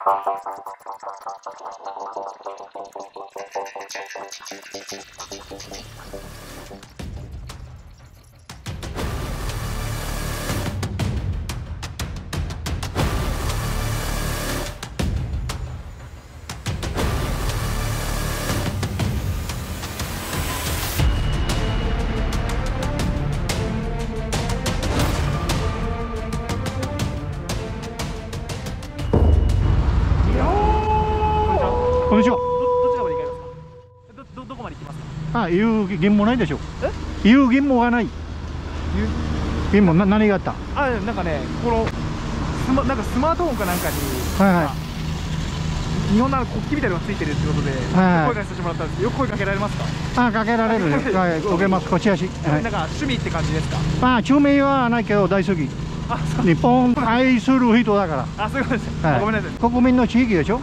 こんにちは。どこまで行きますか。あ、言う言もないでしょ。え？言う言もがない。言も何があった？あ、なんかね、このスマートフォンかなんかに、はいはい、日本の国旗みたいなのがついてるってことで、はいはい、声かけさせてもらったんですけど、よく声かけられますか？あ、かけられるね。はい、かけます。こちらし。はい、なんか趣味って感じですか？まあ趣味はないけど大好き。日本愛する人だから。あ、そういうことです。ごめんなさい。国民の地域でしょ。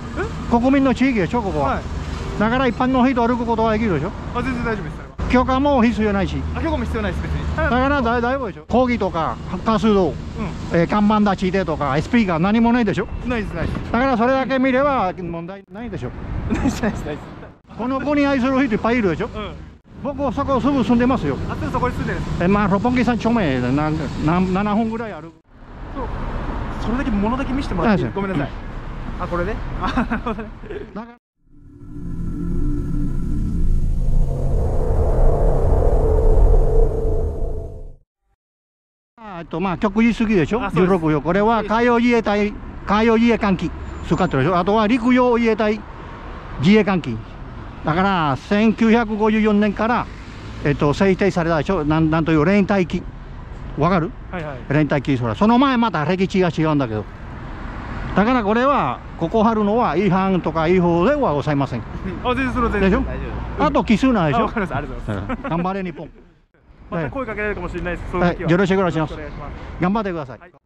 国民の地域でしょ、ここは。だから一般の人歩くことはできるでしょ。あ、全然大丈夫です。許可も必要ないし。許可も必要ないです、別に。だから大丈夫でしょ。講義とか活動、看板立ちでとかスピーカー何もないでしょ。ないです、ないです。だからそれだけ見れば問題ないでしょ。ないです、ないです。この国愛する人いっぱいいるでしょ。僕そこすぐ住んでますよ。あ、そこに住んでるんですか。まあ六本木3丁目で7本ぐらいある。それだけ物だけ見せてもらっていい？ごめんなさい。あ、これね。まあ極右主義でしょ。16両。これは海洋自衛隊、海洋自衛艦機使ってるでしょ。あとは陸上自衛隊自衛艦機。だから1954年から制定されたでしょ。なんという連隊機。わかる？連隊機。その前また歴史が違うんだけど。だからこれはここ貼るのは違反とか違法ではございません。あ、全然それ全然大丈夫。あと奇数なんでしょ。わかります。ありがとうございます。頑張れ日本。また声かけられるかもしれないです。よろしくお願いします。頑張ってください。